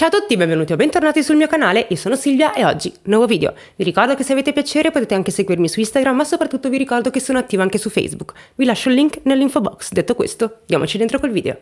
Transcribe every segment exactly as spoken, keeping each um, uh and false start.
Ciao a tutti, benvenuti o bentornati sul mio canale, io sono Silvia e oggi nuovo video. Vi ricordo che se avete piacere potete anche seguirmi su Instagram, ma soprattutto vi ricordo che sono attiva anche su Facebook. Vi lascio il link nell'info box. Detto questo, diamoci dentro col video.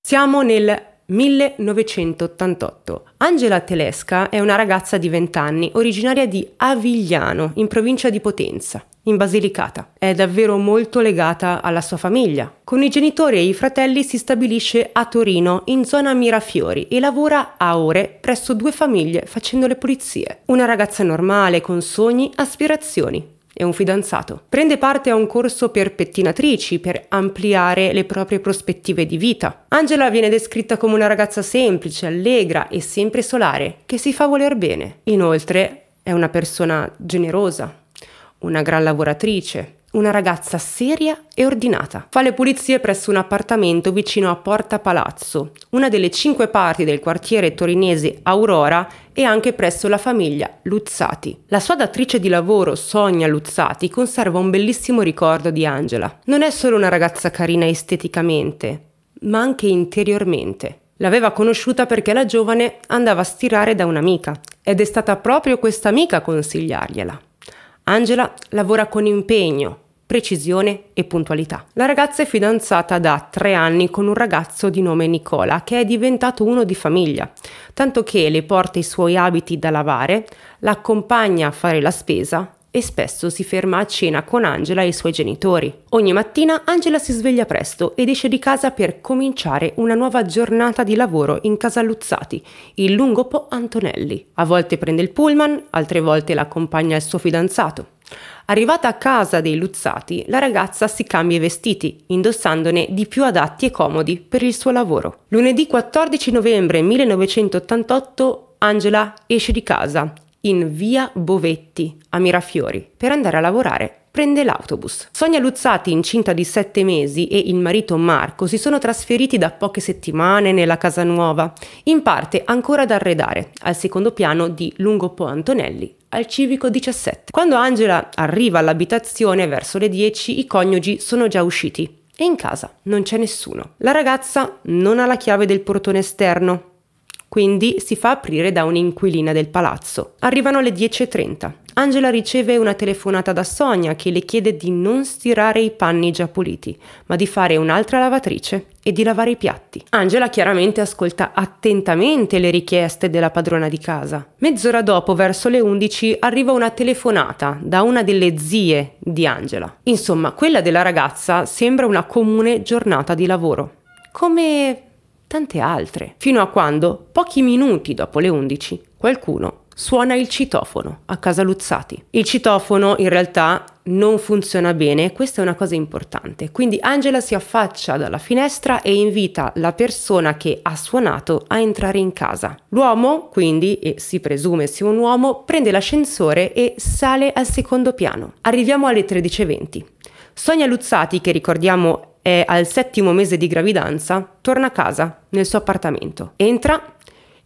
Siamo nel millenovecentottantotto. Angela Telesca è una ragazza di vent'anni, originaria di Avigliano, in provincia di Potenza, in Basilicata. È davvero molto legata alla sua famiglia. Con i genitori e i fratelli si stabilisce a Torino, in zona Mirafiori, e lavora a ore presso due famiglie facendo le pulizie. Una ragazza normale, con sogni, aspirazioni e un fidanzato. Prende parte a un corso per pettinatrici per ampliare le proprie prospettive di vita. Angela viene descritta come una ragazza semplice, allegra e sempre solare, che si fa voler bene. Inoltre è una persona generosa, una gran lavoratrice, una ragazza seria e ordinata. Fa le pulizie presso un appartamento vicino a Porta Palazzo, una delle cinque parti del quartiere torinese Aurora, e anche presso la famiglia Luzzati. La sua datrice di lavoro, Sonia Luzzati, conserva un bellissimo ricordo di Angela. Non è solo una ragazza carina esteticamente, ma anche interiormente. L'aveva conosciuta perché la giovane andava a stirare da un'amica, ed è stata proprio questa amica a consigliargliela. Angela lavora con impegno, precisione e puntualità. La ragazza è fidanzata da tre anni con un ragazzo di nome Nicola, che è diventato uno di famiglia, tanto che le porta i suoi abiti da lavare, l'accompagna a fare la spesa e spesso si ferma a cena con Angela e i suoi genitori. Ogni mattina Angela si sveglia presto ed esce di casa per cominciare una nuova giornata di lavoro in casa Luzzati, il Lungo Po Antonelli. A volte prende il pullman, altre volte l'accompagna il suo fidanzato. Arrivata a casa dei Luzzati, la ragazza si cambia i vestiti, indossandone di più adatti e comodi per il suo lavoro. Lunedì quattordici novembre millenovecentottantotto Angela esce di casa in via Bovetti a Mirafiori per andare a lavorare. Prende l'autobus. Sonia Luzzati, incinta di sette mesi, e il marito Marco si sono trasferiti da poche settimane nella casa nuova, in parte ancora da arredare, al secondo piano di Lungo Po Antonelli, al civico diciassette. Quando Angela arriva all'abitazione verso le dieci, i coniugi sono già usciti e in casa non c'è nessuno. La ragazza non ha la chiave del portone esterno, quindi si fa aprire da un'inquilina del palazzo. Arrivano le dieci e trenta. Angela riceve una telefonata da Sonia che le chiede di non stirare i panni già puliti, ma di fare un'altra lavatrice e di lavare i piatti. Angela chiaramente ascolta attentamente le richieste della padrona di casa. Mezz'ora dopo, verso le undici, arriva una telefonata da una delle zie di Angela. Insomma, quella della ragazza sembra una comune giornata di lavoro, come tante altre, fino a quando, pochi minuti dopo le undici, qualcuno suona il citofono a casa Luzzati. Il citofono in realtà non funziona bene, questa è una cosa importante, quindi Angela si affaccia dalla finestra e invita la persona che ha suonato a entrare in casa. L'uomo, quindi, e si presume sia un uomo, prende l'ascensore e sale al secondo piano. Arriviamo alle tredici e venti. Sonia Luzzati, che ricordiamo è al settimo mese di gravidanza, torna a casa nel suo appartamento. Entra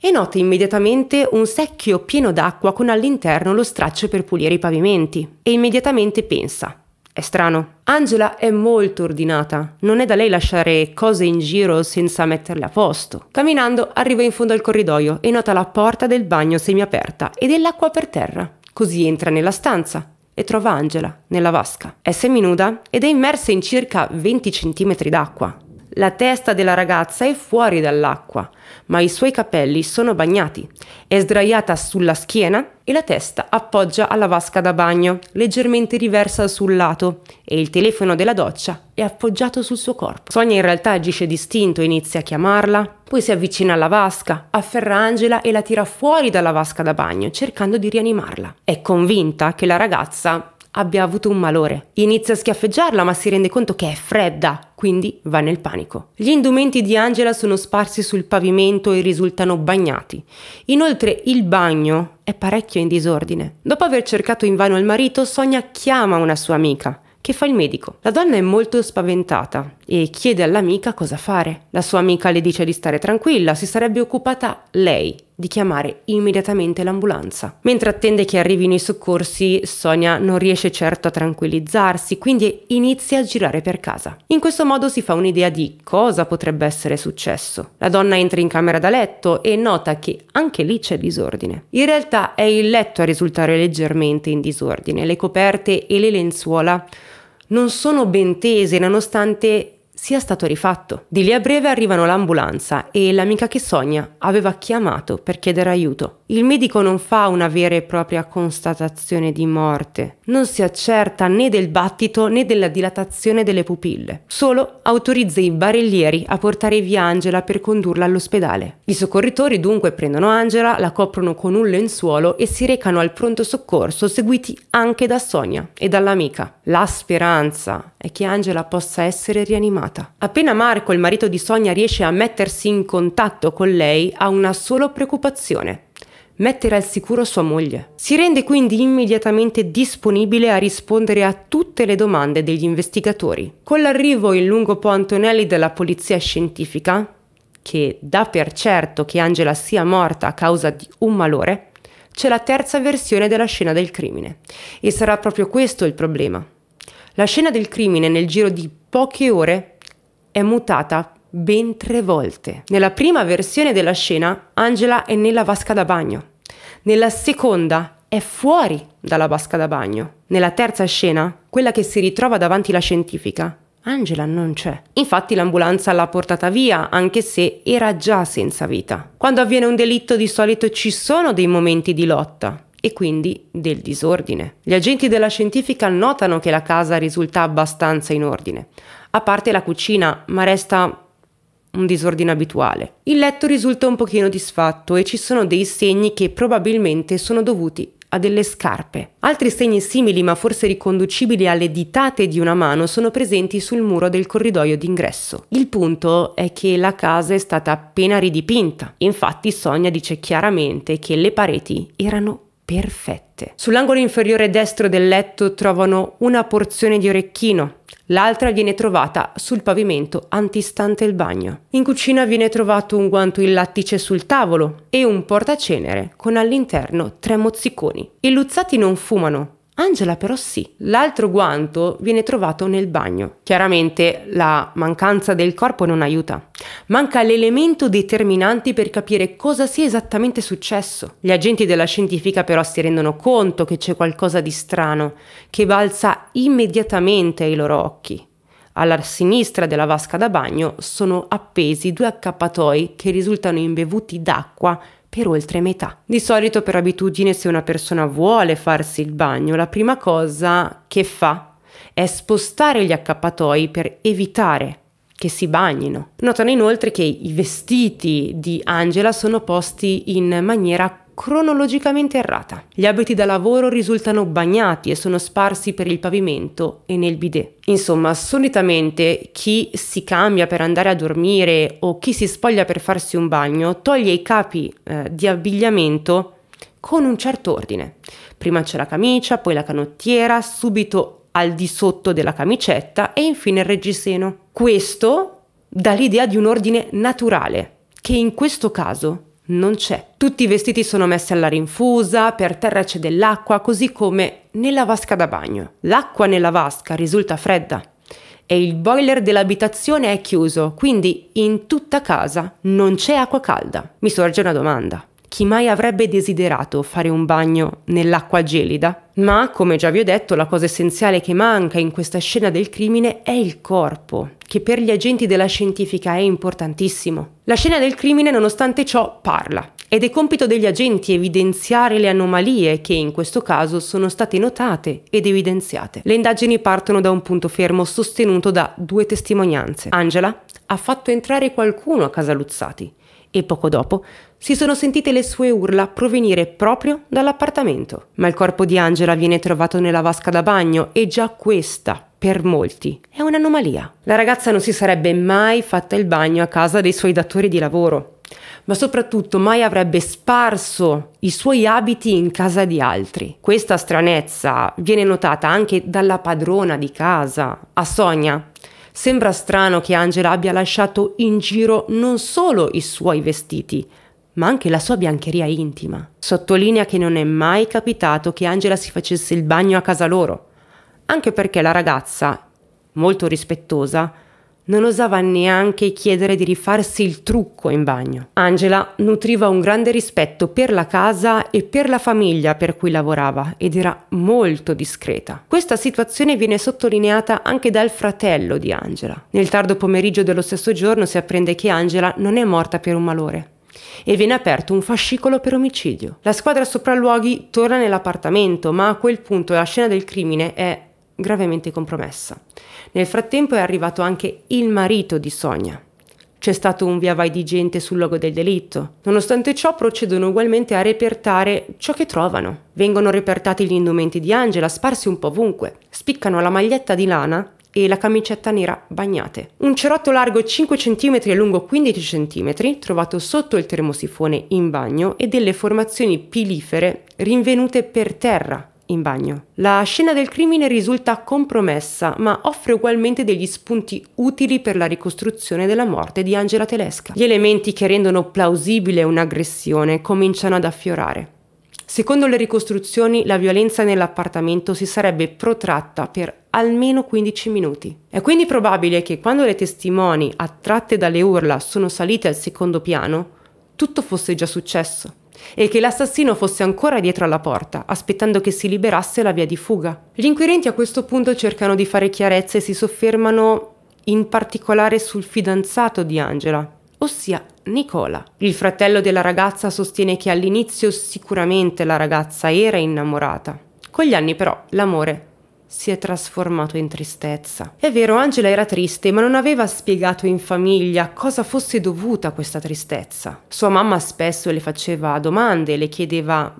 e nota immediatamente un secchio pieno d'acqua con all'interno lo straccio per pulire i pavimenti, e immediatamente pensa: è strano. Angela è molto ordinata, non è da lei lasciare cose in giro senza metterle a posto. Camminando arriva in fondo al corridoio e nota la porta del bagno semiaperta e dell'acqua per terra, così entra nella stanza e trova Angela nella vasca. È seminuda ed è immersa in circa venti centimetri d'acqua. La testa della ragazza è fuori dall'acqua, ma i suoi capelli sono bagnati. È sdraiata sulla schiena e la testa appoggia alla vasca da bagno, leggermente riversa sul lato, e il telefono della doccia è appoggiato sul suo corpo. Sonia in realtà agisce distinto, inizia a chiamarla, poi si avvicina alla vasca, afferra Angela e la tira fuori dalla vasca da bagno, cercando di rianimarla. È convinta che la ragazza abbia avuto un malore. Inizia a schiaffeggiarla, ma si rende conto che è fredda, quindi va nel panico. Gli indumenti di Angela sono sparsi sul pavimento e risultano bagnati. Inoltre il bagno è parecchio in disordine. Dopo aver cercato invano il marito, Sonia chiama una sua amica, che fa il medico. La donna è molto spaventata e chiede all'amica cosa fare. La sua amica le dice di stare tranquilla, si sarebbe occupata lei di chiamare immediatamente l'ambulanza. Mentre attende che arrivino i soccorsi, Sonia non riesce certo a tranquillizzarsi, quindi inizia a girare per casa. In questo modo si fa un'idea di cosa potrebbe essere successo. La donna entra in camera da letto e nota che anche lì c'è disordine. In realtà è il letto a risultare leggermente in disordine, le coperte e le lenzuola non sono ben tese nonostante sia stato rifatto. Di lì a breve arrivano l'ambulanza e l'amica che Sonia aveva chiamato per chiedere aiuto. Il medico non fa una vera e propria constatazione di morte, non si accerta né del battito né della dilatazione delle pupille, solo autorizza i barellieri a portare via Angela per condurla all'ospedale. I soccorritori dunque prendono Angela, la coprono con un lenzuolo e si recano al pronto soccorso, seguiti anche da Sonia e dall'amica. La speranza è che Angela possa essere rianimata. Appena Marco, il marito di Sonia, riesce a mettersi in contatto con lei, ha una sola preoccupazione: mettere al sicuro sua moglie. Si rende quindi immediatamente disponibile a rispondere a tutte le domande degli investigatori. Con l'arrivo in Lungo Po Antonelli della polizia scientifica, che dà per certo che Angela sia morta a causa di un malore, c'è la terza versione della scena del crimine. E sarà proprio questo il problema. La scena del crimine, nel giro di poche ore, è mutata ben tre volte. Nella prima versione della scena, Angela è nella vasca da bagno. Nella seconda, è fuori dalla vasca da bagno. Nella terza scena, quella che si ritrova davanti alla scientifica, Angela non c'è. Infatti l'ambulanza l'ha portata via, anche se era già senza vita. Quando avviene un delitto, di solito ci sono dei momenti di lotta e quindi del disordine. Gli agenti della scientifica notano che la casa risulta abbastanza in ordine, a parte la cucina, ma resta un disordine abituale. Il letto risulta un pochino disfatto e ci sono dei segni che probabilmente sono dovuti a delle scarpe. Altri segni simili, ma forse riconducibili alle ditate di una mano, sono presenti sul muro del corridoio d'ingresso. Il punto è che la casa è stata appena ridipinta. Infatti Sonia dice chiaramente che le pareti erano perfette. Sull'angolo inferiore destro del letto trovano una porzione di orecchino, l'altra viene trovata sul pavimento antistante il bagno. In cucina viene trovato un guanto in lattice sul tavolo e un portacenere con all'interno tre mozziconi. I Luzzati non fumano, Angela però sì. L'altro guanto viene trovato nel bagno. Chiaramente la mancanza del corpo non aiuta. Manca l'elemento determinante per capire cosa sia esattamente successo. Gli agenti della scientifica però si rendono conto che c'è qualcosa di strano, che balza immediatamente ai loro occhi. Alla sinistra della vasca da bagno sono appesi due accappatoi che risultano imbevuti d'acqua per oltre metà. Di solito, per abitudine, se una persona vuole farsi il bagno, la prima cosa che fa è spostare gli accappatoi per evitare che si bagnino. Notano inoltre che i vestiti di Angela sono posti in maniera cronologicamente errata. Gli abiti da lavoro risultano bagnati e sono sparsi per il pavimento e nel bidet. Insomma, solitamente chi si cambia per andare a dormire o chi si spoglia per farsi un bagno toglie i capi eh, di abbigliamento con un certo ordine. Prima c'è la camicia, poi la canottiera, subito al di sotto della camicetta e infine il reggiseno. Questo dà l'idea di un ordine naturale, che in questo caso non c'è. Tutti i vestiti sono messi alla rinfusa, per terra c'è dell'acqua, così come nella vasca da bagno. L'acqua nella vasca risulta fredda e il boiler dell'abitazione è chiuso, quindi in tutta casa non c'è acqua calda. Mi sorge una domanda: chi mai avrebbe desiderato fare un bagno nell'acqua gelida? Ma, come già vi ho detto, la cosa essenziale che manca in questa scena del crimine è il corpo, che per gli agenti della scientifica è importantissimo. La scena del crimine, nonostante ciò, parla, ed è compito degli agenti evidenziare le anomalie che in questo caso sono state notate ed evidenziate. Le indagini partono da un punto fermo sostenuto da due testimonianze. Angela ha fatto entrare qualcuno a casa Luzzati e poco dopo si sono sentite le sue urla provenire proprio dall'appartamento. Ma il corpo di Angela viene trovato nella vasca da bagno e già questa, per molti, è un'anomalia. La ragazza non si sarebbe mai fatta il bagno a casa dei suoi datori di lavoro, ma soprattutto mai avrebbe sparso i suoi abiti in casa di altri. Questa stranezza viene notata anche dalla padrona di casa, a Sonia. Sembra strano che Angela abbia lasciato in giro non solo i suoi vestiti, ma anche la sua biancheria intima. Sottolinea che non è mai capitato che Angela si facesse il bagno a casa loro, anche perché la ragazza, molto rispettosa, non osava neanche chiedere di rifarsi il trucco in bagno. Angela nutriva un grande rispetto per la casa e per la famiglia per cui lavorava ed era molto discreta. Questa situazione viene sottolineata anche dal fratello di Angela. Nel tardo pomeriggio dello stesso giorno si apprende che Angela non è morta per un malore e viene aperto un fascicolo per omicidio. La squadra sopralluoghi torna nell'appartamento, ma a quel punto la scena del crimine è gravemente compromessa. Nel frattempo è arrivato anche il marito di Sonia. C'è stato un via vai di gente sul luogo del delitto. Nonostante ciò procedono ugualmente a repertare ciò che trovano. Vengono repertati gli indumenti di Angela, sparsi un po' ovunque. Spiccano la maglietta di lana e la camicetta nera bagnate. Un cerotto largo cinque centimetri e lungo quindici centimetri trovato sotto il termosifone in bagno e delle formazioni pilifere rinvenute per terra in bagno. La scena del crimine risulta compromessa, ma offre ugualmente degli spunti utili per la ricostruzione della morte di Angela Telesca. Gli elementi che rendono plausibile un'aggressione cominciano ad affiorare. Secondo le ricostruzioni, la violenza nell'appartamento si sarebbe protratta per almeno quindici minuti. È quindi probabile che quando le testimoni, attratte dalle urla, sono salite al secondo piano, tutto fosse già successo e che l'assassino fosse ancora dietro alla porta, aspettando che si liberasse la via di fuga. Gli inquirenti a questo punto cercano di fare chiarezza e si soffermano in particolare sul fidanzato di Angela, ossia Nicola. Il fratello della ragazza sostiene che all'inizio sicuramente la ragazza era innamorata. Con gli anni però l'amore si è trasformato in tristezza. È vero, Angela era triste, ma non aveva spiegato in famiglia cosa fosse dovuta questa tristezza. Sua mamma spesso le faceva domande, le chiedeva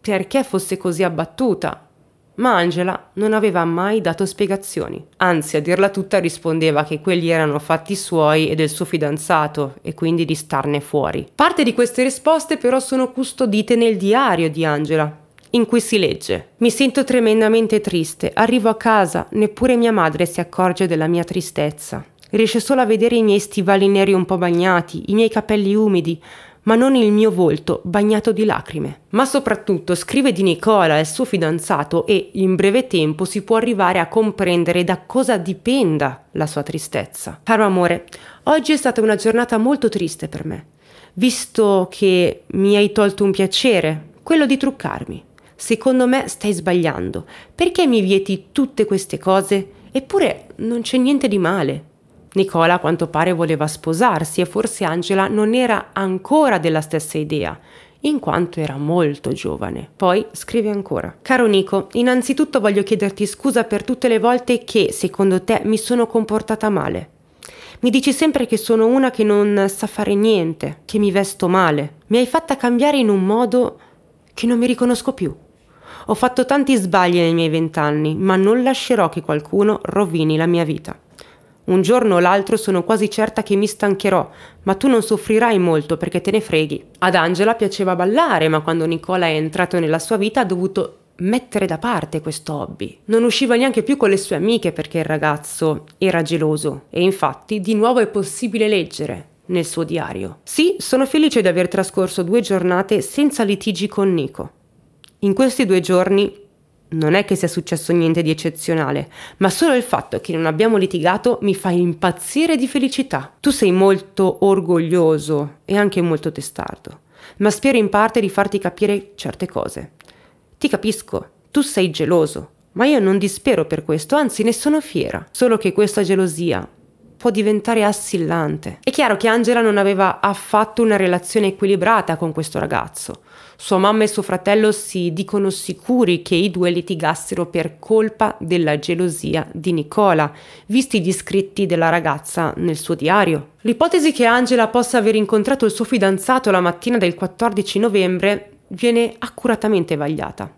perché fosse così abbattuta, ma Angela non aveva mai dato spiegazioni. Anzi, a dirla tutta rispondeva che quelli erano fatti suoi e del suo fidanzato e quindi di starne fuori. Parte di queste risposte però sono custodite nel diario di Angela, in cui si legge: mi sento tremendamente triste, arrivo a casa, neppure mia madre si accorge della mia tristezza. Riesce solo a vedere i miei stivali neri un po' bagnati, i miei capelli umidi, ma non il mio volto bagnato di lacrime. Ma soprattutto scrive di Nicola, il suo fidanzato, e in breve tempo si può arrivare a comprendere da cosa dipenda la sua tristezza. Caro amore, oggi è stata una giornata molto triste per me, visto che mi hai tolto un piacere, quello di truccarmi. Secondo me stai sbagliando. Perché mi vieti tutte queste cose? Eppure non c'è niente di male. Nicola a quanto pare voleva sposarsi e forse Angela non era ancora della stessa idea, in quanto era molto giovane. Poi scrive ancora: caro Nico, innanzitutto voglio chiederti scusa per tutte le volte che, secondo te, mi sono comportata male. Mi dici sempre che sono una che non sa fare niente, che mi vesto male. Mi hai fatta cambiare in un modo che non mi riconosco più. Ho fatto tanti sbagli nei miei vent'anni, ma non lascerò che qualcuno rovini la mia vita. Un giorno o l'altro sono quasi certa che mi stancherò, ma tu non soffrirai molto perché te ne freghi. Ad Angela piaceva ballare, ma quando Nicola è entrato nella sua vita ha dovuto mettere da parte questo hobby. Non usciva neanche più con le sue amiche perché il ragazzo era geloso, e infatti di nuovo è possibile leggere nel suo diario: sì, sono felice di aver trascorso due giornate senza litigi con Nico. In questi due giorni non è che sia successo niente di eccezionale, ma solo il fatto che non abbiamo litigato mi fa impazzire di felicità. Tu sei molto orgoglioso e anche molto testardo, ma spero in parte di farti capire certe cose. Ti capisco, tu sei geloso, ma io non dispero per questo, anzi ne sono fiera. Solo che questa gelosia può diventare assillante. È chiaro che Angela non aveva affatto una relazione equilibrata con questo ragazzo. Sua mamma e suo fratello si dicono sicuri che i due litigassero per colpa della gelosia di Nicola, visti gli scritti della ragazza nel suo diario. L'ipotesi che Angela possa aver incontrato il suo fidanzato la mattina del quattordici novembre viene accuratamente vagliata.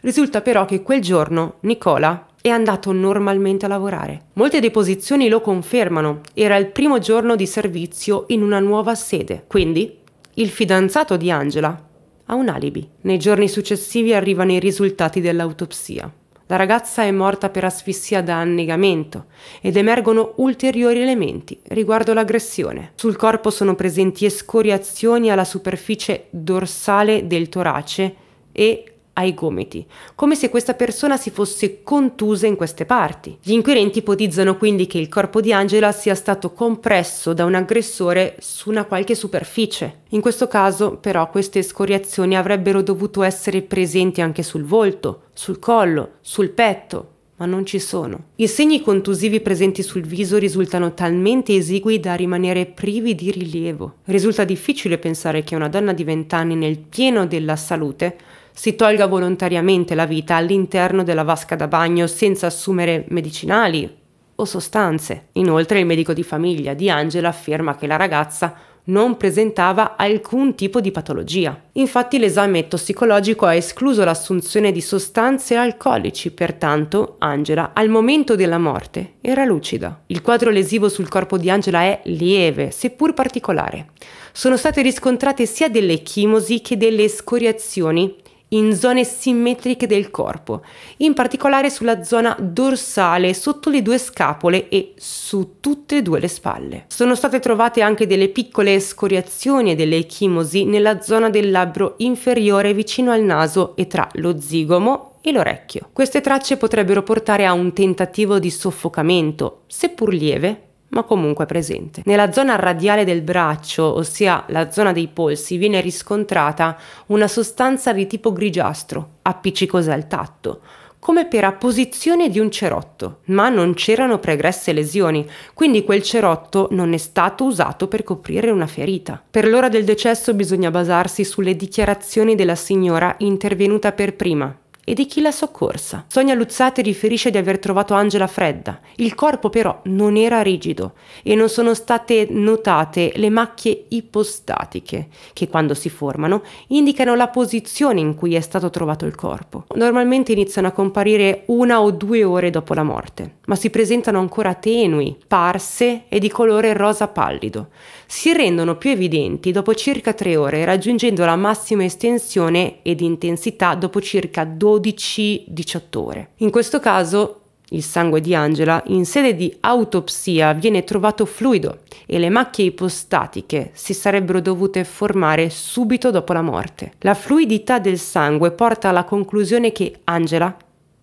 Risulta però che quel giorno Nicola è andato normalmente a lavorare. Molte deposizioni lo confermano, era il primo giorno di servizio in una nuova sede, quindi il fidanzato di Angela ha un alibi. Nei giorni successivi arrivano i risultati dell'autopsia. La ragazza è morta per asfissia da annegamento ed emergono ulteriori elementi riguardo l'aggressione. Sul corpo sono presenti escoriazioni alla superficie dorsale del torace e ai gomiti, come se questa persona si fosse contusa in queste parti. Gli inquirenti ipotizzano quindi che il corpo di Angela sia stato compresso da un aggressore su una qualche superficie. In questo caso, però, queste escoriazioni avrebbero dovuto essere presenti anche sul volto, sul collo, sul petto, ma non ci sono. I segni contusivi presenti sul viso risultano talmente esigui da rimanere privi di rilievo. Risulta difficile pensare che una donna di vent'anni nel pieno della salute si tolga volontariamente la vita all'interno della vasca da bagno senza assumere medicinali o sostanze. Inoltre il medico di famiglia di Angela afferma che la ragazza non presentava alcun tipo di patologia. Infatti l'esame tossicologico ha escluso l'assunzione di sostanze alcolici, pertanto Angela al momento della morte era lucida. Il quadro lesivo sul corpo di Angela è lieve, seppur particolare. Sono state riscontrate sia delle chimosi che delle escoriazioni in zone simmetriche del corpo, in particolare sulla zona dorsale, sotto le due scapole e su tutte e due le spalle. Sono state trovate anche delle piccole escoriazioni e delle chimosi nella zona del labbro inferiore vicino al naso e tra lo zigomo e l'orecchio. Queste tracce potrebbero portare a un tentativo di soffocamento, seppur lieve, ma comunque presente. Nella zona radiale del braccio, ossia la zona dei polsi, viene riscontrata una sostanza di tipo grigiastro, appiccicosa al tatto, come per apposizione di un cerotto, ma non c'erano pregresse lesioni, quindi quel cerotto non è stato usato per coprire una ferita. Per l'ora del decesso bisogna basarsi sulle dichiarazioni della signora intervenuta per prima e di chi l'ha soccorsa. Sonia Luzzati riferisce di aver trovato Angela fredda. Il corpo però non era rigido e non sono state notate le macchie ipostatiche che, quando si formano, indicano la posizione in cui è stato trovato il corpo. Normalmente iniziano a comparire una o due ore dopo la morte, ma si presentano ancora tenui, parse e di colore rosa pallido. Si rendono più evidenti dopo circa tre ore, raggiungendo la massima estensione ed intensità dopo circa dodici dodici diciotto ore. In questo caso il sangue di Angela in sede di autopsia viene trovato fluido e le macchie ipostatiche si sarebbero dovute formare subito dopo la morte. La fluidità del sangue porta alla conclusione che Angela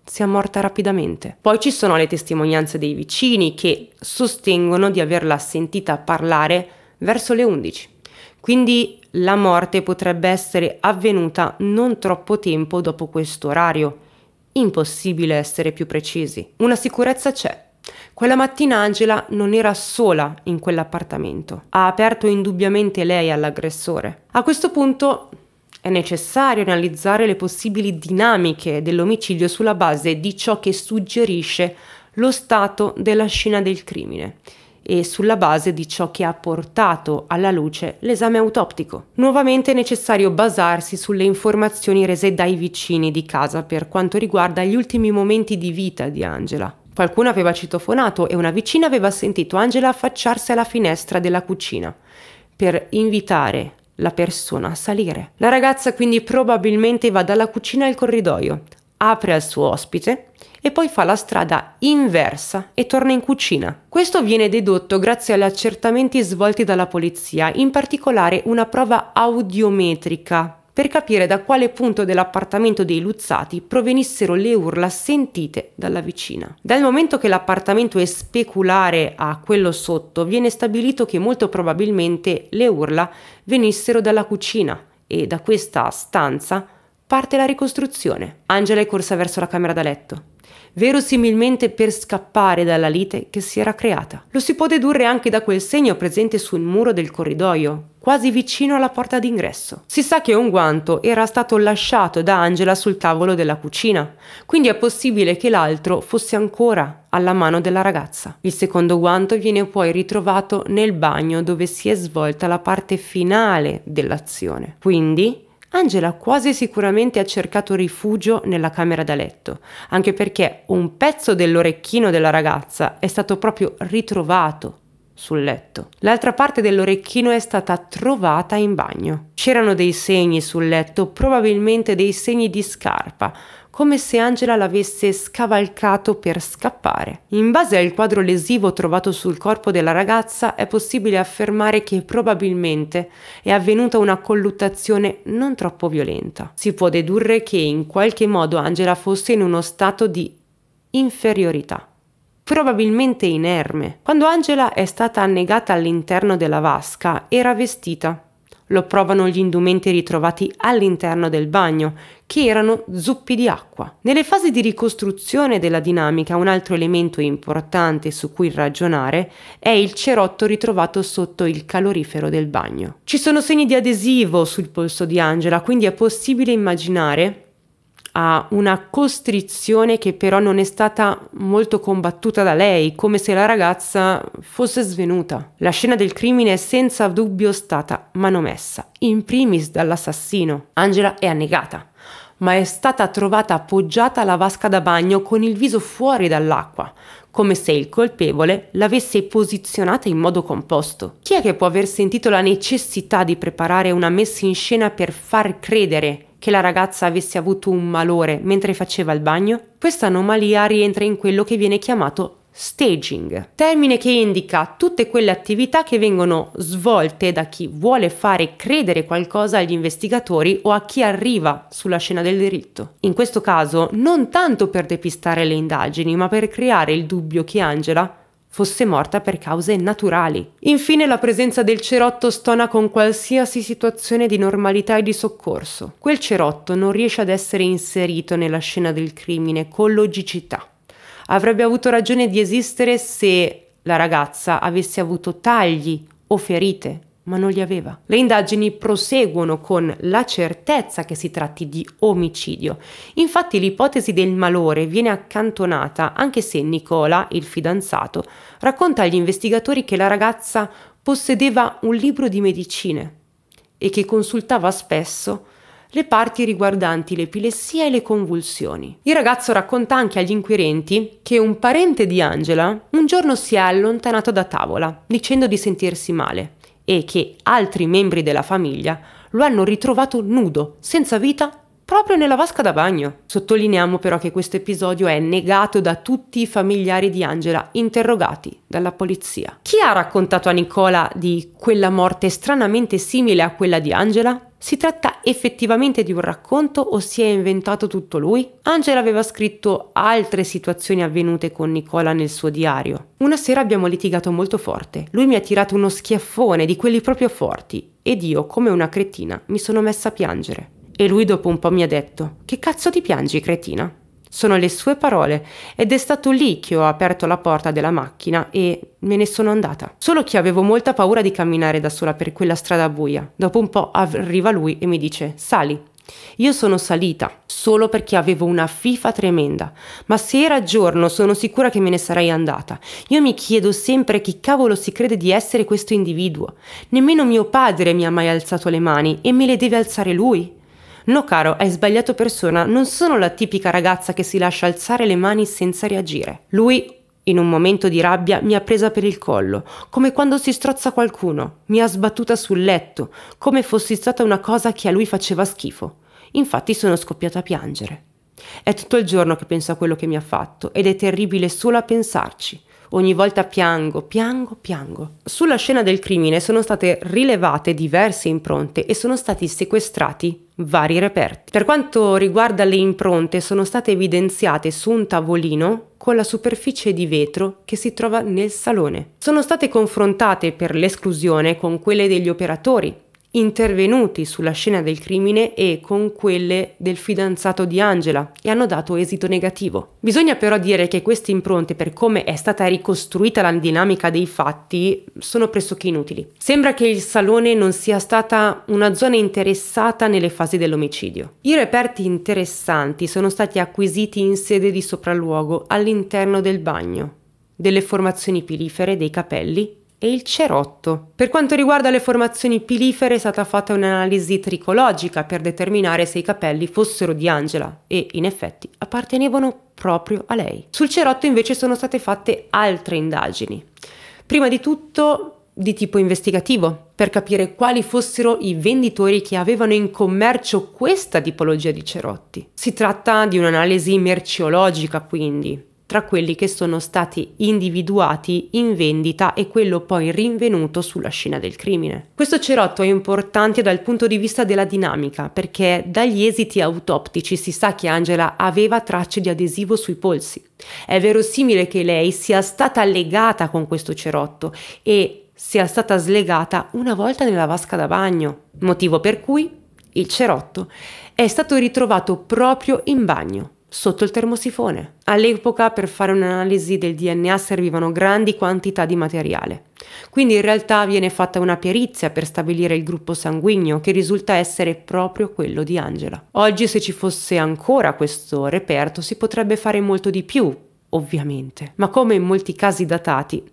sia morta rapidamente. Poi ci sono le testimonianze dei vicini che sostengono di averla sentita parlare verso le undici. Quindi la morte potrebbe essere avvenuta non troppo tempo dopo questo orario. Impossibile essere più precisi. Una sicurezza c'è. Quella mattina Angela non era sola in quell'appartamento. Ha aperto indubbiamente lei all'aggressore. A questo punto è necessario analizzare le possibili dinamiche dell'omicidio sulla base di ciò che suggerisce lo stato della scena del crimine e sulla base di ciò che ha portato alla luce l'esame autoptico. Nuovamente è necessario basarsi sulle informazioni rese dai vicini di casa per quanto riguarda gli ultimi momenti di vita di Angela. Qualcuno aveva citofonato e una vicina aveva sentito Angela affacciarsi alla finestra della cucina per invitare la persona a salire. La ragazza quindi probabilmente va dalla cucina al corridoio, apre al suo ospite e poi fa la strada inversa e torna in cucina. Questo viene dedotto grazie agli accertamenti svolti dalla polizia, in particolare una prova audiometrica, per capire da quale punto dell'appartamento dei Luzzati provenissero le urla sentite dalla vicina. Dal momento che l'appartamento è speculare a quello sotto, viene stabilito che molto probabilmente le urla venissero dalla cucina e da questa stanza parte la ricostruzione. Angela è corsa verso la camera da letto, verosimilmente per scappare dalla lite che si era creata. Lo si può dedurre anche da quel segno presente sul muro del corridoio, quasi vicino alla porta d'ingresso. Si sa che un guanto era stato lasciato da Angela sul tavolo della cucina, quindi è possibile che l'altro fosse ancora alla mano della ragazza. Il secondo guanto viene poi ritrovato nel bagno dove si è svolta la parte finale dell'azione. Quindi Angela quasi sicuramente ha cercato rifugio nella camera da letto, anche perché un pezzo dell'orecchino della ragazza è stato proprio ritrovato sul letto. L'altra parte dell'orecchino è stata trovata in bagno. C'erano dei segni sul letto, probabilmente dei segni di scarpa, come se Angela l'avesse scavalcato per scappare. In base al quadro lesivo trovato sul corpo della ragazza, è possibile affermare che probabilmente è avvenuta una colluttazione non troppo violenta. Si può dedurre che in qualche modo Angela fosse in uno stato di inferiorità, probabilmente inerme. Quando Angela è stata annegata all'interno della vasca era vestita. Lo provano gli indumenti ritrovati all'interno del bagno, che erano zuppi di acqua. Nelle fasi di ricostruzione della dinamica, un altro elemento importante su cui ragionare è il cerotto ritrovato sotto il calorifero del bagno. Ci sono segni di adesivo sul polso di Angela, quindi è possibile immaginare a una costrizione che però non è stata molto combattuta da lei, come se la ragazza fosse svenuta. La scena del crimine è senza dubbio stata manomessa, in primis dall'assassino. Angela è annegata, ma è stata trovata appoggiata alla vasca da bagno con il viso fuori dall'acqua, come se il colpevole l'avesse posizionata in modo composto. Chi è che può aver sentito la necessità di preparare una messa in scena per far credere che la ragazza avesse avuto un malore mentre faceva il bagno? Questa anomalia rientra in quello che viene chiamato staging, termine che indica tutte quelle attività che vengono svolte da chi vuole fare credere qualcosa agli investigatori o a chi arriva sulla scena del delitto. In questo caso non tanto per depistare le indagini, ma per creare il dubbio che Angela fosse morta per cause naturali. Infine, la presenza del cerotto stona con qualsiasi situazione di normalità e di soccorso. Quel cerotto non riesce ad essere inserito nella scena del crimine con logicità. Avrebbe avuto ragione di esistere se la ragazza avesse avuto tagli o ferite, ma non li aveva. Le indagini proseguono con la certezza che si tratti di omicidio. Infatti l'ipotesi del malore viene accantonata, anche se Nicola, il fidanzato, racconta agli investigatori che la ragazza possedeva un libro di medicine e che consultava spesso le parti riguardanti l'epilessia e le convulsioni. Il ragazzo racconta anche agli inquirenti che un parente di Angela un giorno si è allontanato da tavola dicendo di sentirsi male, e che altri membri della famiglia lo hanno ritrovato nudo, senza vita, proprio nella vasca da bagno. Sottolineiamo però che questo episodio è negato da tutti i familiari di Angela interrogati dalla polizia. Chi ha raccontato a Nicola di quella morte stranamente simile a quella di Angela? Si tratta effettivamente di un racconto o si è inventato tutto lui? Angela aveva scritto altre situazioni avvenute con Nicola nel suo diario. Una sera abbiamo litigato molto forte. Lui mi ha tirato uno schiaffone di quelli proprio forti ed io, come una cretina, mi sono messa a piangere. E lui dopo un po' mi ha detto: "Che cazzo ti piangi, cretina?" Sono le sue parole ed è stato lì che ho aperto la porta della macchina e me ne sono andata. Solo che avevo molta paura di camminare da sola per quella strada buia. Dopo un po' arriva lui e mi dice: "Sali". Io sono salita solo perché avevo una fifa tremenda, ma se era giorno sono sicura che me ne sarei andata. Io mi chiedo sempre chi cavolo si crede di essere questo individuo. Nemmeno mio padre mi ha mai alzato le mani e me le deve alzare lui? No caro, hai sbagliato persona, non sono la tipica ragazza che si lascia alzare le mani senza reagire". Lui, in un momento di rabbia, mi ha presa per il collo, come quando si strozza qualcuno, mi ha sbattuta sul letto, come fossi stata una cosa che a lui faceva schifo. Infatti sono scoppiata a piangere. È tutto il giorno che penso a quello che mi ha fatto ed è terribile solo a pensarci. Ogni volta piango, piango, piango. Sulla scena del crimine sono state rilevate diverse impronte e sono stati sequestrati vari reperti. Per quanto riguarda le impronte, sono state evidenziate su un tavolino con la superficie di vetro che si trova nel salone. Sono state confrontate per l'esclusione con quelle degli operatori intervenuti sulla scena del crimine e con quelle del fidanzato di Angela e hanno dato esito negativo. Bisogna però dire che queste impronte, per come è stata ricostruita la dinamica dei fatti, sono pressoché inutili. Sembra che il salone non sia stata una zona interessata nelle fasi dell'omicidio. I reperti interessanti sono stati acquisiti in sede di sopralluogo all'interno del bagno, delle formazioni pilifere, dei capelli e il cerotto. Per quanto riguarda le formazioni pilifere è stata fatta un'analisi tricologica per determinare se i capelli fossero di Angela e in effetti appartenevano proprio a lei. Sul cerotto invece sono state fatte altre indagini. Prima di tutto di tipo investigativo per capire quali fossero i venditori che avevano in commercio questa tipologia di cerotti. Si tratta di un'analisi merceologica, quindi, tra quelli che sono stati individuati in vendita e quello poi rinvenuto sulla scena del crimine. Questo cerotto è importante dal punto di vista della dinamica, perché dagli esiti autoptici si sa che Angela aveva tracce di adesivo sui polsi. È verosimile che lei sia stata legata con questo cerotto e sia stata slegata una volta nella vasca da bagno, motivo per cui il cerotto è stato ritrovato proprio in bagno, sotto il termosifone. All'epoca per fare un'analisi del D N A servivano grandi quantità di materiale, quindi in realtà viene fatta una perizia per stabilire il gruppo sanguigno che risulta essere proprio quello di Angela. Oggi, se ci fosse ancora questo reperto, si potrebbe fare molto di più, ovviamente, ma come in molti casi datati,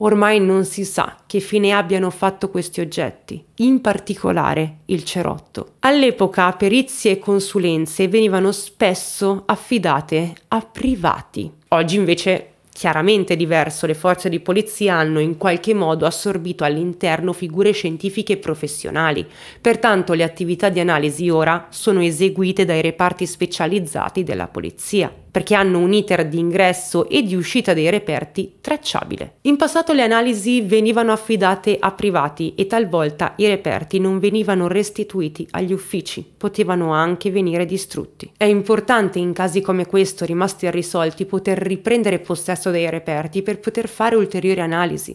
ormai non si sa che fine abbiano fatto questi oggetti, in particolare il cerotto. All'epoca perizie e consulenze venivano spesso affidate a privati. Oggi invece chiaramente è diverso, le forze di polizia hanno in qualche modo assorbito all'interno figure scientifiche e professionali, pertanto le attività di analisi ora sono eseguite dai reparti specializzati della polizia, perché hanno un iter di ingresso e di uscita dei reperti tracciabile. In passato le analisi venivano affidate a privati e talvolta i reperti non venivano restituiti agli uffici, potevano anche venire distrutti. È importante in casi come questo, rimasti irrisolti, poter riprendere possesso dei reperti per poter fare ulteriori analisi.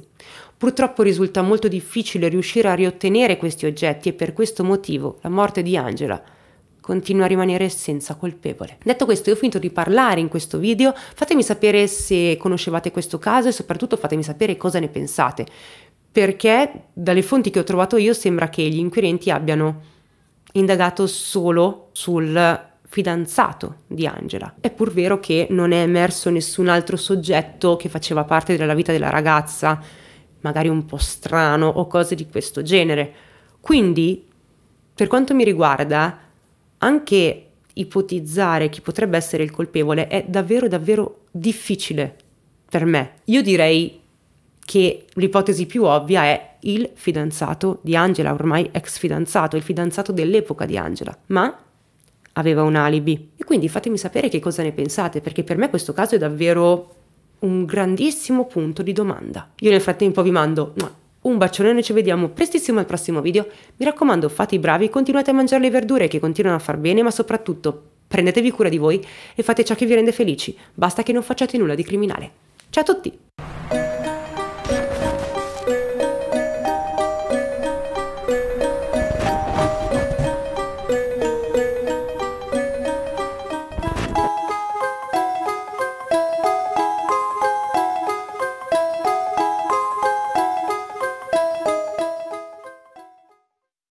Purtroppo risulta molto difficile riuscire a riottenere questi oggetti e per questo motivo la morte di Angela continua a rimanere senza colpevole. Detto questo, io ho finito di parlare in questo video, fatemi sapere se conoscevate questo caso e soprattutto fatemi sapere cosa ne pensate, perché dalle fonti che ho trovato io sembra che gli inquirenti abbiano indagato solo sul fidanzato di Angela. È pur vero che non è emerso nessun altro soggetto che faceva parte della vita della ragazza, magari un po' strano o cose di questo genere. Quindi, per quanto mi riguarda, anche ipotizzare chi potrebbe essere il colpevole è davvero davvero difficile per me. Io direi che l'ipotesi più ovvia è il fidanzato di Angela, ormai ex fidanzato, il fidanzato dell'epoca di Angela, ma aveva un alibi. E quindi fatemi sapere che cosa ne pensate, perché per me questo caso è davvero un grandissimo punto di domanda. Io nel frattempo vi mando un bacione, noi ci vediamo prestissimo al prossimo video. Mi raccomando, fate i bravi, continuate a mangiare le verdure che continuano a far bene, ma soprattutto prendetevi cura di voi e fate ciò che vi rende felici, basta che non facciate nulla di criminale. Ciao a tutti!